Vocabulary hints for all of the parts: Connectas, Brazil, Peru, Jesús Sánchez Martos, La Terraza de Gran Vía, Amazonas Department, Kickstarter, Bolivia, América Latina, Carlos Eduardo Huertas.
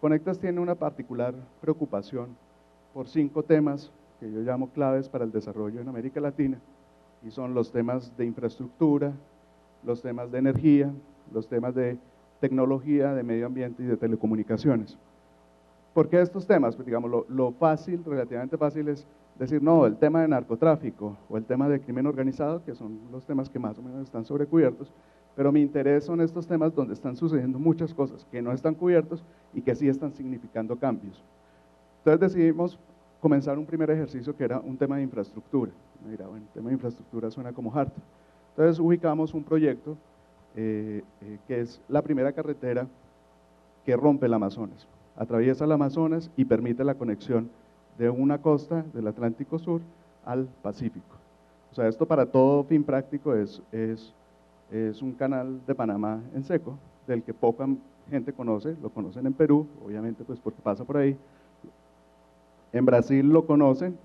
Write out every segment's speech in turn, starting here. Connectas tiene una particular preocupación por 5 temas que yo llamo claves para el desarrollo en América Latina, y son los temas de infraestructura, los temas de energía, los temas de tecnología, de medio ambiente y de telecomunicaciones. ¿Por qué estos temas? Pues digamos, lo fácil, relativamente fácil, es decir, no, el tema de narcotráfico o el tema de crimen organizado, que son los temas que más o menos están sobrecubiertos, pero mi interés son estos temas donde están sucediendo muchas cosas que no están cubiertos y que sí están significando cambios. Entonces decidimos comenzar un primer ejercicio que era un tema de infraestructura. Mira, bueno, el tema de infraestructura suena como harto. Entonces ubicamos un proyecto que es la primera carretera que rompe el Amazonas, atraviesa el Amazonas y permite la conexión de una costa del Atlántico Sur al Pacífico. O sea, esto para todo fin práctico es un canal de Panamá en seco, del que poca gente conoce, lo conocen en Perú, obviamente pues porque pasa por ahí, en Brasil lo conocen,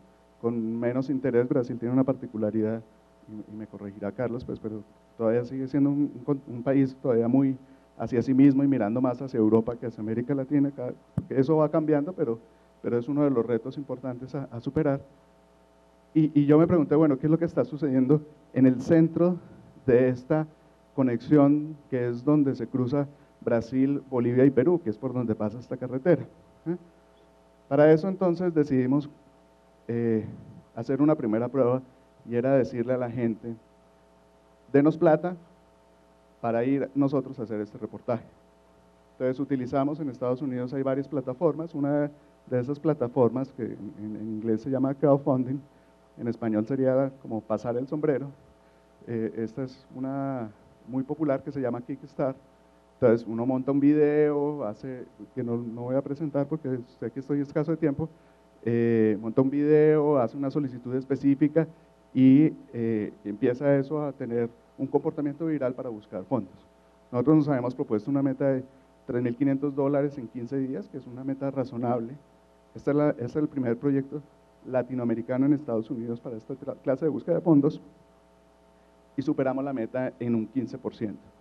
con menos interés. Brasil tiene una particularidad, y me corregirá Carlos, pues, pero todavía sigue siendo un país todavía muy hacia sí mismo y mirando más hacia Europa que hacia América Latina, porque eso va cambiando, pero es uno de los retos importantes a superar. Y yo me pregunté, bueno, ¿qué es lo que está sucediendo en el centro de esta conexión que es donde se cruza Brasil, Bolivia y Perú, que es por donde pasa esta carretera? Para eso entonces decidimos hacer una primera prueba, y era decirle a la gente, denos plata para ir nosotros a hacer este reportaje. Entonces utilizamos, en Estados Unidos hay varias plataformas, una de esas plataformas que en inglés se llama crowdfunding, en español sería como pasar el sombrero, esta es una muy popular que se llama Kickstarter. Entonces uno monta un video, hace, que no voy a presentar porque sé que estoy escaso de tiempo, monta un video, hace una solicitud específica y empieza eso a tener un comportamiento viral para buscar fondos. Nosotros nos habíamos propuesto una meta de $3.500 en 15 días, que es una meta razonable. Este es el primer proyecto latinoamericano en Estados Unidos para esta clase de búsqueda de fondos, y superamos la meta en un 15%.